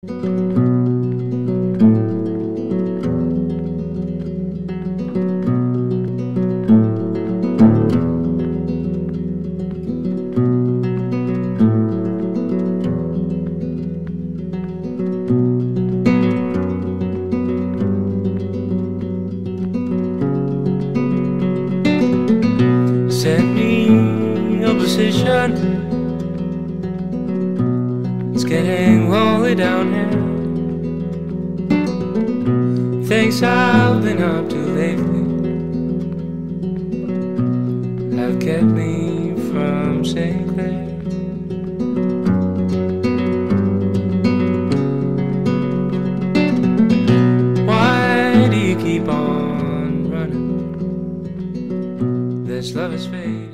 Set me a position, it's getting lonely down here. Things I've been up to lately have kept me from saying clear. Why do you keep on running? This love is fake.